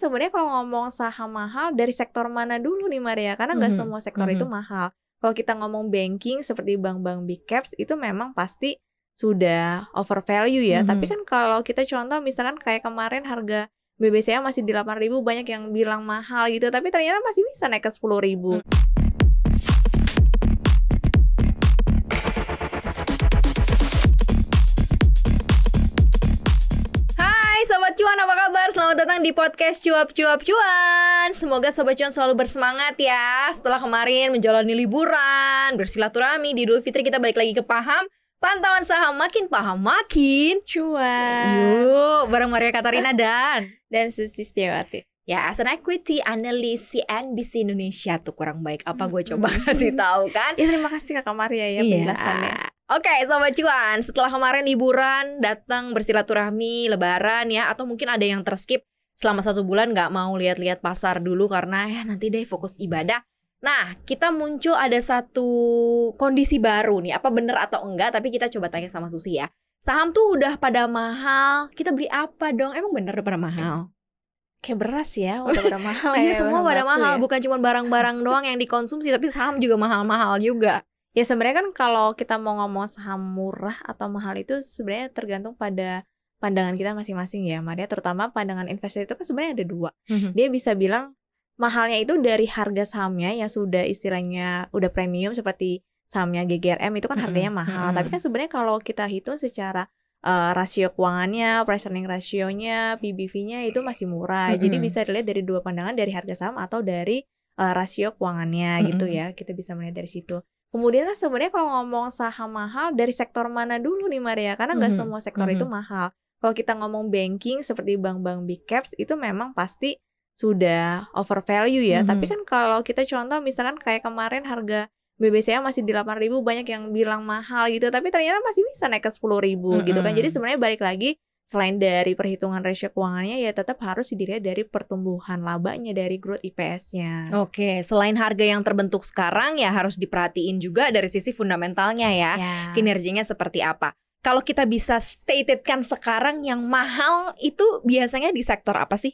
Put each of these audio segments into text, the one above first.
sebenarnya kalau ngomong saham mahal dari sektor mana dulu nih Maria? Karena nggak semua sektor itu mahal. Kalau kita ngomong banking seperti bank-bank big caps itu memang pasti sudah overvalue ya. Tapi kan kalau kita contoh misalkan kayak kemarin harga BBCA masih di 8.000, banyak yang bilang mahal gitu. Tapi ternyata masih bisa naik ke 10.000. Sobat Cuan, apa kabar? Selamat datang di podcast Cuap Cuap Cuan. Semoga Sobat Cuan selalu bersemangat ya. Setelah kemarin menjalani liburan, bersilaturahmi, di Idul Fitri kita balik lagi ke Paham. Pantauan saham makin paham, makin cuan. Yuk, bareng Maria Katarina dan Susi Setiawati. Ya, as an equity analis CNBC Indonesia tuh kurang baik. Apa gue coba kasih tahu kan? Ya, terima kasih Kakak Maria ya penjelasannya. Oke, Sobat Cuan, setelah kemarin liburan, datang bersilaturahmi, lebaran ya, atau mungkin ada yang terskip selama 1 bulan nggak mau lihat-lihat pasar dulu karena ya nanti deh fokus ibadah. Nah, kita muncul ada satu kondisi baru nih, apa bener atau enggak, tapi kita coba tanya sama Susi ya. Saham tuh udah pada mahal, kita beli apa dong? Emang bener udah pada mahal? Kayak beras ya, udah pada mahal ya. Iya, semua pada mahal, ya? Bukan cuma barang-barang doang yang dikonsumsi, tapi saham juga mahal-mahal juga. Ya sebenarnya kan kalau kita mau ngomong saham murah atau mahal itu sebenarnya tergantung pada pandangan kita masing-masing ya Maria. Terutama pandangan investor itu kan sebenarnya ada dua. Dia bisa bilang mahalnya itu dari harga sahamnya yang sudah istilahnya udah premium seperti sahamnya GGRM itu kan harganya mahal. Tapi kan sebenarnya kalau kita hitung secara rasio keuangannya, price earning ratio-nya, PBV-nya itu masih murah. Jadi bisa dilihat dari dua pandangan, dari harga saham atau dari rasio keuangannya gitu ya. Kita bisa melihat dari situ. Kemudian kan sebenarnya kalau ngomong saham mahal dari sektor mana dulu nih Maria? Karena nggak semua sektor itu mahal. Kalau kita ngomong banking seperti bank-bank big caps itu memang pasti sudah overvalue ya. Tapi kan kalau kita contoh misalkan kayak kemarin harga BBCA masih di 8.000, banyak yang bilang mahal gitu. Tapi ternyata masih bisa naik ke 10.000 gitu kan. Jadi sebenarnya balik lagi selain dari perhitungan rasio keuangannya ya tetap harus dilihat dari pertumbuhan labanya, dari growth IPS-nya. Oke, selain harga yang terbentuk sekarang ya harus diperhatiin juga dari sisi fundamentalnya ya. Kinerjanya seperti apa. Kalau kita bisa statedkan sekarang yang mahal itu biasanya di sektor apa sih?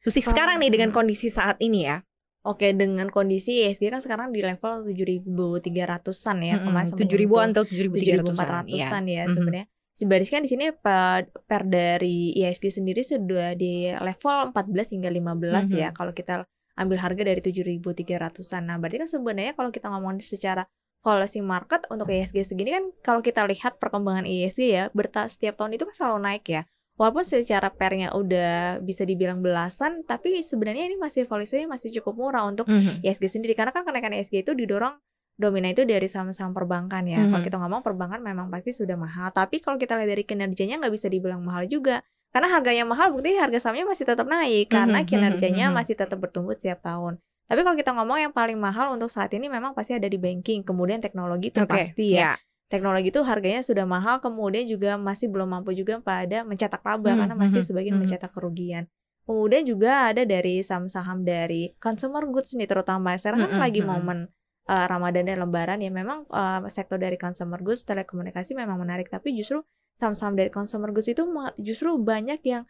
Susi, sekarang nih dengan kondisi saat ini ya. Oke, dengan kondisi IHSG kan sekarang di level 7.300-an ya. 7.000-an atau 7.400-an ya sebenarnya. Sebariskan di sini per dari IHSG sendiri sudah di level 14 hingga 15 ya kalau kita ambil harga dari 7.300-an. Nah, berarti kan sebenarnya kalau kita ngomongin secara policy market untuk IHSG segini kan kalau kita lihat perkembangan IHSG ya setiap tahun itu kan selalu naik ya. Walaupun secara pernya udah bisa dibilang belasan, tapi sebenarnya ini masih valuasinya masih cukup murah untuk IHSG sendiri karena kan kenaikan IHSG itu didorong dominan itu dari saham-saham perbankan ya. Kalau kita ngomong perbankan memang pasti sudah mahal. Tapi kalau kita lihat dari kinerjanya nggak bisa dibilang mahal juga. Karena harganya mahal bukti harga sahamnya masih tetap naik. Karena kinerjanya masih tetap bertumbuh setiap tahun. Tapi kalau kita ngomong yang paling mahal untuk saat ini memang pasti ada di banking. Kemudian teknologi itu pasti ya. Teknologi itu harganya sudah mahal. Kemudian juga masih belum mampu juga pada mencetak laba. Karena masih sebagian mencetak kerugian. Kemudian juga ada dari saham-saham dari consumer goods nih terutama. Sekarang kan lagi momen Ramadan dan Lebaran ya memang sektor dari consumer goods, telekomunikasi memang menarik. Tapi justru saham-saham dari consumer goods itu justru banyak yang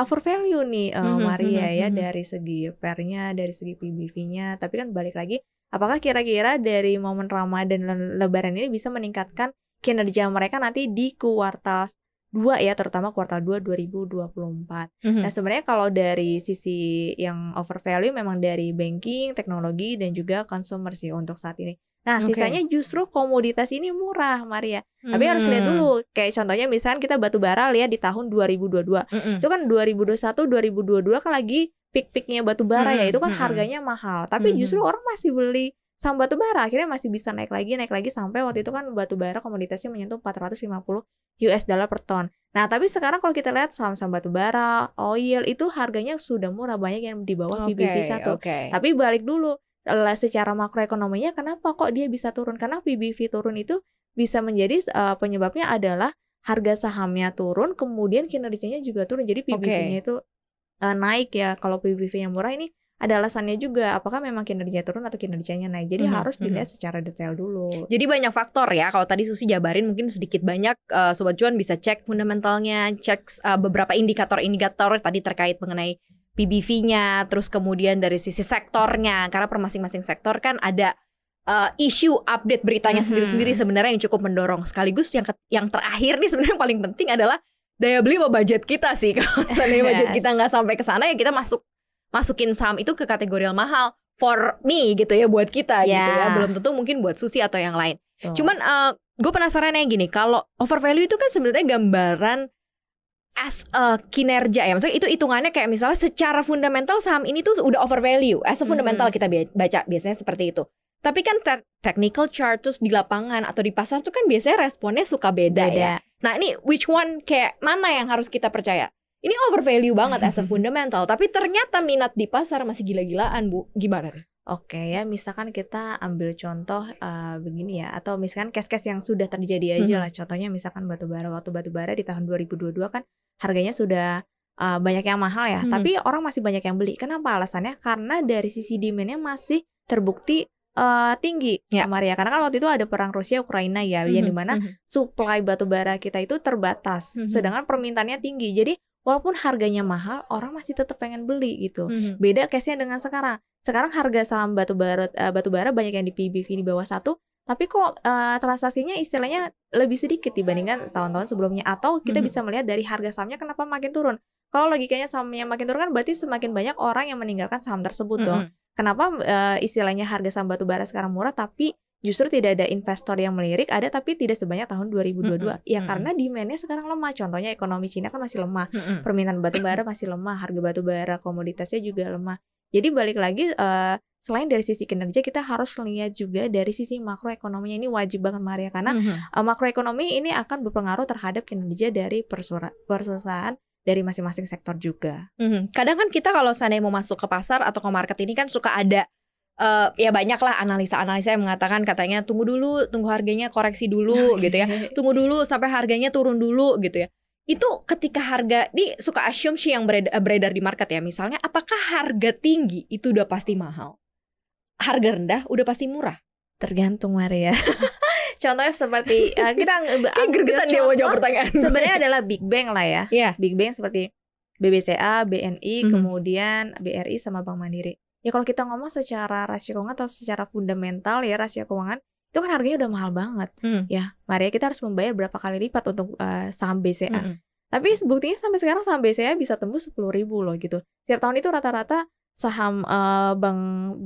overvalue nih Maria ya dari segi pernya, dari segi PBV-nya. Tapi kan balik lagi, apakah kira-kira dari momen Ramadan dan Lebaran ini bisa meningkatkan kinerja mereka nanti di kuartal 2 ya, terutama kuartal 2 2024. Nah, sebenarnya kalau dari sisi yang overvalue memang dari banking, teknologi dan juga consumer sih untuk saat ini. Nah, sisanya justru komoditas ini murah, Maria. Tapi harus lihat dulu. Kayak contohnya misalkan kita batu bara lihat di tahun 2022. Itu kan 2021, 2022 kan lagi peak-peaknya batu bara ya, itu kan harganya mahal. Tapi justru orang masih beli saham batu bara, akhirnya masih bisa naik lagi sampai waktu itu kan batu bara komoditasnya menyentuh $450 per ton. Nah, tapi sekarang kalau kita lihat saham-saham batu bara, oil itu harganya sudah murah, banyak yang di bawah PBV 1. Tapi balik dulu secara makroekonominya kenapa kok dia bisa turun? Karena PBV turun itu bisa menjadi penyebabnya adalah harga sahamnya turun, kemudian kinerjanya juga turun. Jadi PBV-nya itu naik ya. Kalau PBV yang murah ini ada alasannya juga, apakah memang kinerja turun atau kinerjanya naik. Jadi harus dilihat secara detail dulu. Jadi banyak faktor ya, kalau tadi Susi jabarin mungkin sedikit banyak Sobat Cuan bisa cek fundamentalnya, cek beberapa indikator-indikator tadi terkait mengenai PBV-nya, terus kemudian dari sisi sektornya, karena per masing-masing sektor kan ada isu update beritanya sendiri-sendiri sebenarnya yang cukup mendorong. Sekaligus yang terakhir nih sebenarnya yang paling penting adalah daya beli sama budget kita sih. Kalau misalnya budget kita nggak sampai ke sana, ya kita masukin saham itu ke kategori mahal for me gitu ya, buat kita gitu ya. Belum tentu mungkin buat Susi atau yang lain. Tuh. Cuman gue penasaran ya gini, kalau overvalue itu kan sebenarnya gambaran as a kinerja ya, maksudnya itu hitungannya kayak misalnya secara fundamental saham ini tuh udah overvalue, as a fundamental kita baca biasanya seperti itu. Tapi kan technical chart terus di lapangan atau di pasar tuh kan biasanya responnya suka beda ya. Nah ini which one, kayak mana yang harus kita percaya? Ini overvalue banget as a fundamental, tapi ternyata minat di pasar masih gila-gilaan, Bu. Gimana nih? Oke ya, misalkan kita ambil contoh begini ya, atau misalkan case-case yang sudah terjadi aja lah. Contohnya misalkan batubara, waktu batubara di tahun 2022 kan harganya sudah banyak yang mahal ya, tapi orang masih banyak yang beli. Kenapa alasannya? Karena dari sisi demand-nya masih terbukti tinggi, Maria. Karena kan waktu itu ada perang Rusia-Ukraina ya, yang dimana supply batubara kita itu terbatas, sedangkan permintaannya tinggi. Jadi walaupun harganya mahal, orang masih tetap pengen beli gitu. Beda case-nya dengan sekarang. Sekarang harga saham batubara banyak yang di PBV di bawah 1, tapi kok transaksinya istilahnya lebih sedikit dibandingkan tahun-tahun sebelumnya. Atau kita bisa melihat dari harga sahamnya kenapa makin turun. Kalau logikanya sahamnya makin turun kan berarti semakin banyak orang yang meninggalkan saham tersebut dong. Kenapa istilahnya harga saham batubara sekarang murah tapi justru tidak ada investor yang melirik, ada tapi tidak sebanyak tahun 2022. Ya karena demand-nya sekarang lemah. Contohnya ekonomi Cina kan masih lemah, permintaan batubara masih lemah, harga batubara komoditasnya juga lemah. Jadi balik lagi, selain dari sisi kinerja, kita harus lihat juga dari sisi makroekonominya. Ini wajib banget Maria, karena makroekonomi ini akan berpengaruh terhadap kinerja dari perusahaan dari masing-masing sektor juga. Kadang kan kita kalau seandainya mau masuk ke pasar atau ke market ini kan suka ada, ya banyaklah analisa-analisa yang mengatakan katanya tunggu dulu, tunggu harganya koreksi dulu gitu ya. Tunggu dulu sampai harganya turun dulu gitu ya. Itu ketika harga, ini suka asumsi yang beredar di market ya, misalnya apakah harga tinggi itu udah pasti mahal? Harga rendah udah pasti murah? Tergantung Maria. Contohnya seperti, kayak gergetan dia mau jawab pertanyaan. Sebenarnya adalah Big Bang lah ya. Big Bang seperti BBCA, BNI, kemudian BRI sama Bank Mandiri. Ya kalau kita ngomong secara rasio keuangan atau secara fundamental ya rasio keuangan, itu kan harganya udah mahal banget ya Maria, kita harus membayar berapa kali lipat untuk saham BCA. Tapi buktinya sampai sekarang saham BCA bisa tembus 10.000 loh gitu. Setiap tahun itu rata-rata saham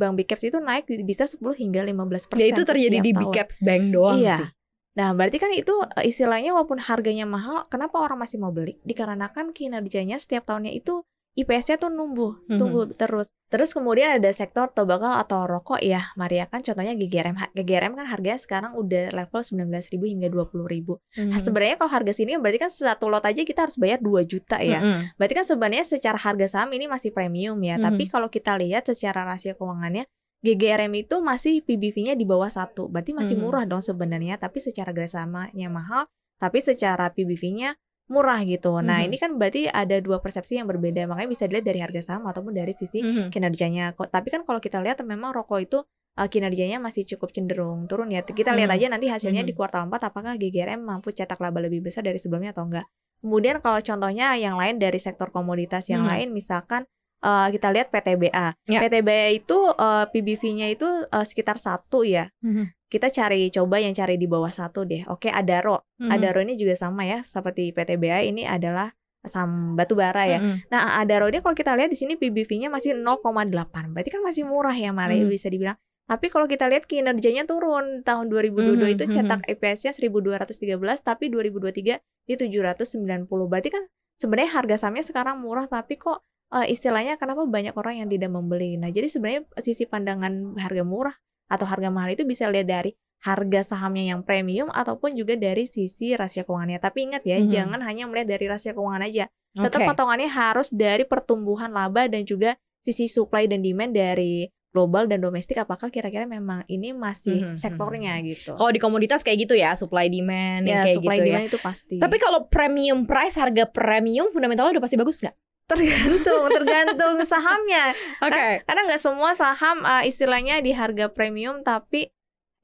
bank big caps itu naik bisa 10 hingga 15%. Ya itu terjadi di big caps bank doang sih. Nah berarti kan itu istilahnya walaupun harganya mahal, kenapa orang masih mau beli? Dikarenakan kinerjanya setiap tahunnya itu IPS-nya tuh tumbuh terus. Terus kemudian ada sektor tobacco atau rokok ya Maria, kan contohnya GGRM. GGRM kan harganya sekarang udah level 19.000 hingga 20.000. Nah, sebenarnya kalau harga sini berarti kan satu lot aja kita harus bayar 2 juta ya. Berarti kan sebenarnya secara harga saham ini masih premium ya. Tapi kalau kita lihat secara rasio keuangannya, GGRM itu masih PBV-nya di bawah 1. Berarti masih murah dong sebenarnya, tapi secara harga sahamnya mahal, tapi secara PBV-nya murah gitu. Nah ini kan berarti ada dua persepsi yang berbeda. Makanya bisa dilihat dari harga saham ataupun dari sisi kinerjanya. Tapi kan kalau kita lihat memang rokok itu kinerjanya masih cukup cenderung turun ya. Kita lihat aja nanti hasilnya di kuartal 4 apakah GGRM mampu cetak laba lebih besar dari sebelumnya atau enggak. Kemudian kalau contohnya yang lain dari sektor komoditas yang lain, misalkan kita lihat PTBA. PTBA itu PBV-nya itu sekitar 1 ya. Kita coba yang cari di bawah 1 deh. Oke, Adaro. Adaro ini juga sama ya, seperti PTBA ini adalah saham batubara ya. Nah, Adaro ini kalau kita lihat di sini PBV-nya masih 0,8. Berarti kan masih murah ya, Maria, bisa dibilang. Tapi kalau kita lihat kinerjanya turun. Tahun 2022 itu cetak EPS-nya 1213, tapi 2023 di 790. Berarti kan sebenarnya harga sahamnya sekarang murah, tapi kok istilahnya kenapa banyak orang yang tidak membeli. Nah, jadi sebenarnya sisi pandangan harga murah atau harga mahal itu bisa lihat dari harga sahamnya yang premium ataupun juga dari sisi rasio keuangannya. Tapi ingat ya, jangan hanya melihat dari rasio keuangan aja. Tetap potongannya harus dari pertumbuhan laba dan juga sisi supply dan demand dari global dan domestik, apakah kira-kira memang ini masih sektornya gitu. Kalau di komoditas kayak gitu ya, supply demand ya, kayak supply gitu demand ya. Itu pasti. Tapi kalau premium price, harga premium fundamentalnya udah pasti bagus nggak? Tergantung sahamnya. Karena nggak semua saham istilahnya di harga premium, tapi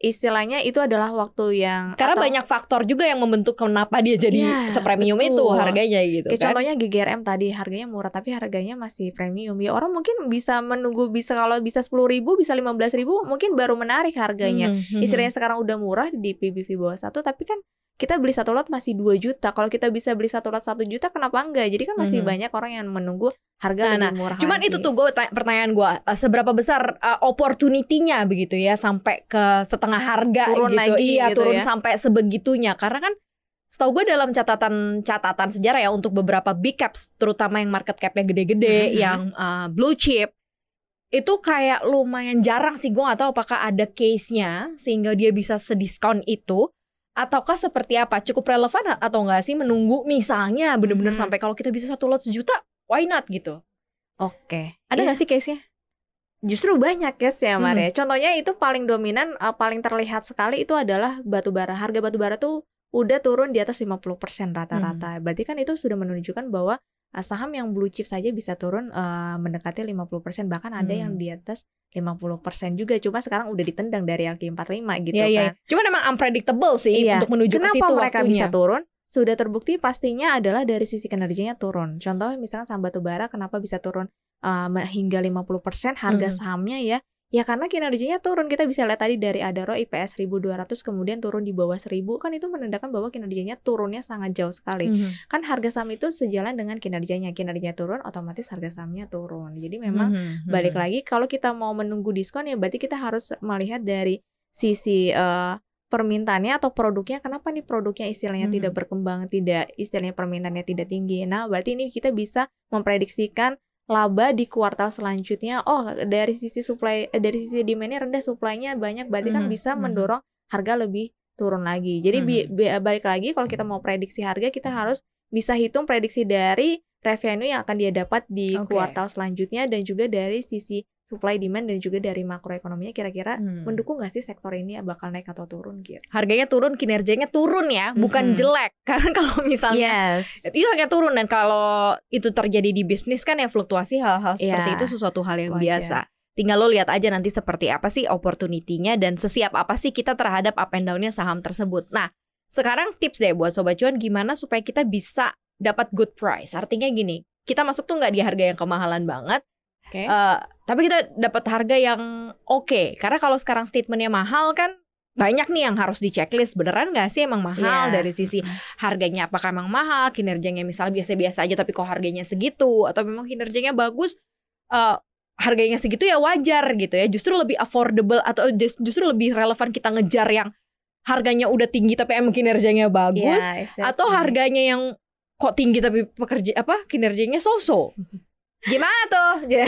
istilahnya itu adalah waktu yang karena banyak faktor juga yang membentuk kenapa dia jadi sepremium itu harganya gitu kan. Contohnya GGRM tadi harganya murah tapi harganya masih premium. Ya orang mungkin bisa menunggu, bisa kalau bisa 10.000 bisa 15.000 mungkin baru menarik harganya. Istilahnya sekarang udah murah di PBV bawah 1 tapi kan kita beli satu lot masih 2 juta. Kalau kita bisa beli satu lot 1 juta kenapa enggak? Jadi kan masih banyak orang yang menunggu harga lebih murah. Cuman lagi. Itu tuh pertanyaan gue, seberapa besar opportunity-nya begitu ya sampai ke setengah harga turun gitu. Lagi, iya, gitu, turun ya? Sampai sebegitunya. Karena kan setahu gue dalam catatan sejarah ya untuk beberapa big caps terutama yang market cap-nya gede-gede, yang blue chip itu kayak lumayan jarang sih, gue gak tahu apakah ada case-nya sehingga dia bisa sediskon itu. Ataukah seperti apa? Cukup relevan atau enggak sih menunggu misalnya bener-bener sampai kalau kita bisa satu lot 1 juta, why not gitu? Oke. Ada nggak sih case-nya? Justru banyak case ya Maria. Contohnya itu paling dominan, paling terlihat sekali itu adalah batubara. Harga batubara tuh udah turun di atas 50% rata-rata. Berarti kan itu sudah menunjukkan bahwa saham yang blue chip saja bisa turun mendekati 50%. Bahkan ada yang di atas 50% juga, cuma sekarang udah ditendang dari LK45 gitu kan. Cuman emang unpredictable sih untuk menuju ke situ. Kenapa mereka bisa turun? Sudah terbukti pastinya adalah dari sisi kinerjanya turun. Contoh misalkan saham batubara kenapa bisa turun hingga 50% harga sahamnya ya. Ya karena kinerjanya turun, kita bisa lihat tadi dari Adaro IPS 1200 kemudian turun di bawah 1000, kan itu menandakan bahwa kinerjanya turunnya sangat jauh sekali. Kan harga saham itu sejalan dengan kinerjanya, kinerjanya turun otomatis harga sahamnya turun. Jadi memang balik lagi kalau kita mau menunggu diskon ya berarti kita harus melihat dari sisi permintaannya atau produknya. Kenapa nih produknya istilahnya tidak berkembang, tidak istilahnya permintaannya tidak tinggi. Nah berarti ini kita bisa memprediksikan laba di kuartal selanjutnya, dari sisi supply, dari sisi demand-nya rendah, supply-nya banyak, berarti kan bisa mendorong harga lebih turun lagi. Jadi balik lagi kalau kita mau prediksi harga, kita harus bisa hitung prediksi dari revenue yang akan dia dapat di kuartal selanjutnya dan juga dari sisi supply demand dan juga dari makroekonominya kira-kira mendukung gak sih sektor ini bakal naik atau turun gitu. Harganya turun, kinerjanya turun ya, bukan jelek. Karena kalau misalnya itu hanya turun dan kalau itu terjadi di bisnis kan ya fluktuasi hal-hal seperti itu sesuatu hal yang biasa. Tinggal lo lihat aja nanti seperti apa sih opportunity-nya dan sesiap apa sih kita terhadap up and down-nya saham tersebut. Nah, sekarang tips deh buat Sobat Cuan gimana supaya kita bisa dapat good price. Artinya gini, kita masuk tuh gak di harga yang kemahalan banget. Tapi kita dapat harga yang oke. Karena kalau sekarang statementnya mahal kan banyak nih yang harus di checklist. Beneran gak sih emang mahal dari sisi harganya? Apakah emang mahal? Kinerjanya misalnya biasa-biasa aja tapi kok harganya segitu? Atau memang kinerjanya bagus, harganya segitu ya wajar gitu ya. Justru lebih affordable atau justru lebih relevan kita ngejar yang harganya udah tinggi tapi emang kinerjanya bagus, atau harganya yang kok tinggi tapi kinerjanya so-so. Gimana tuh? Ya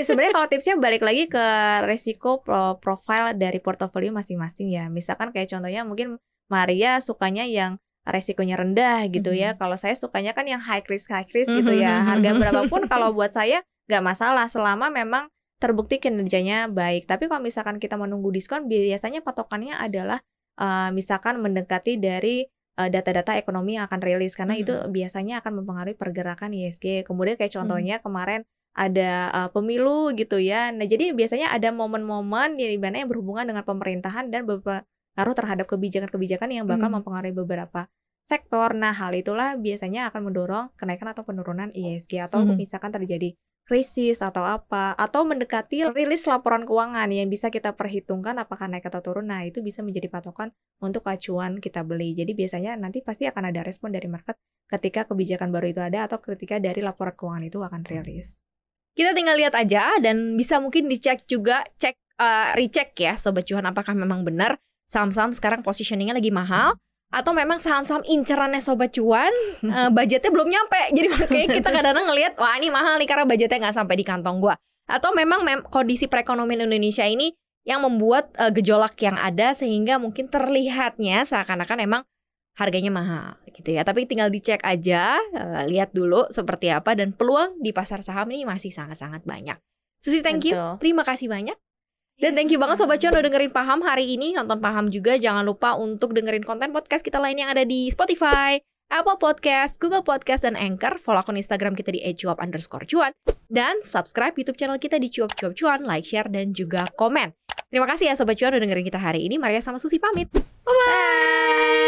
sebenarnya kalau tipsnya balik lagi ke resiko profil dari portofolio masing-masing ya. Misalkan kayak contohnya mungkin Maria sukanya yang resikonya rendah gitu ya. Kalau saya sukanya kan yang high risk gitu ya. Harga berapapun kalau buat saya gak masalah selama memang terbukti kinerjanya baik. Tapi kalau misalkan kita menunggu diskon biasanya patokannya adalah misalkan mendekati dari data-data ekonomi yang akan rilis karena itu biasanya akan mempengaruhi pergerakan IHSG. Kemudian kayak contohnya kemarin ada pemilu gitu ya. Nah, jadi biasanya ada momen-momen di mana yang berhubungan dengan pemerintahan dan berpengaruh terhadap kebijakan-kebijakan yang bakal mempengaruhi beberapa sektor. Nah, hal itulah biasanya akan mendorong kenaikan atau penurunan IHSG atau misalkan terjadi krisis atau apa, atau mendekati rilis laporan keuangan yang bisa kita perhitungkan apakah naik atau turun. Nah itu bisa menjadi patokan untuk acuan kita beli. Jadi biasanya nanti pasti akan ada respon dari market ketika kebijakan baru itu ada atau ketika dari laporan keuangan itu akan rilis. Kita tinggal lihat aja dan bisa mungkin dicek juga, recheck ya Sobat Cuan, apakah memang benar saham-saham sekarang positioningnya lagi mahal atau memang saham-saham incerannya Sobat Cuan budgetnya belum nyampe. Jadi makanya kita kadang-kadang ngelihat wah ini mahal nih karena budgetnya nggak sampai di kantong gua. Atau memang kondisi perekonomian Indonesia ini yang membuat gejolak yang ada sehingga mungkin terlihatnya seakan-akan emang harganya mahal gitu ya. Tapi tinggal dicek aja, lihat dulu seperti apa dan peluang di pasar saham ini masih sangat-sangat banyak. Susi, thank you. Terima kasih banyak. Dan thank you banget Sobat Cuan udah dengerin Paham hari ini. Nonton Paham juga, jangan lupa untuk dengerin konten podcast kita lain yang ada di Spotify, Apple Podcast, Google Podcast, dan Anchor. Follow akun Instagram kita di @cuap_cuan. Dan subscribe YouTube channel kita di Cuap Cuap Cuan, like, share, dan juga komen. Terima kasih ya Sobat Cuan udah dengerin kita hari ini. Maria sama Susi pamit. Bye-bye.